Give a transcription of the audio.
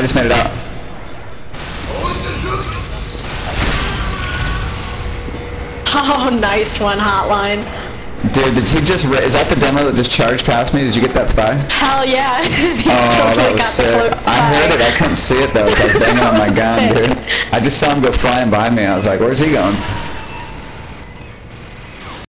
I just made it up. Oh, nice one, Hotline. Dude, did he just... Is that the demo that just charged past me? Did you get that spy? Hell yeah. Oh, that was sick. I heard it. I couldn't see it, though. I was like banging on my gun, dude. I just saw him go flying by me. I was like, where's he going?